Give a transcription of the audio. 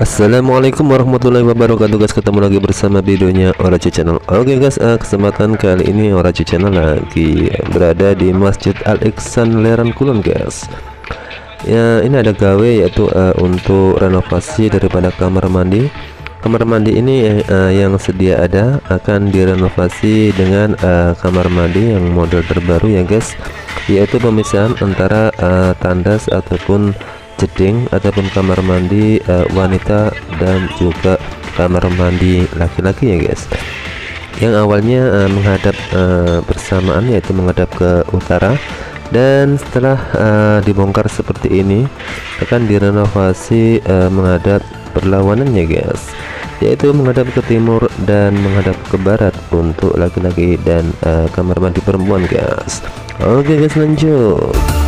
Assalamualaikum warahmatullahi wabarakatuh guys, ketemu lagi bersama videonya Ora Aji Channel. Oke guys, kesempatan kali ini Ora Aji Channel lagi berada di Masjid Al Ihsan Leran Kulon guys. Ya, ini ada gawe yaitu untuk renovasi daripada kamar mandi. Kamar mandi ini yang sedia ada akan direnovasi dengan kamar mandi yang model terbaru ya guys, yaitu pemisahan antara tandas ataupun jeding ataupun kamar mandi wanita dan juga kamar mandi laki-laki ya guys, yang awalnya menghadap bersamaan yaitu menghadap ke utara, dan setelah dibongkar seperti ini akan direnovasi menghadap perlawanannya guys, yaitu menghadap ke timur dan menghadap ke barat untuk laki-laki dan kamar mandi perempuan guys. Oke guys, lanjut.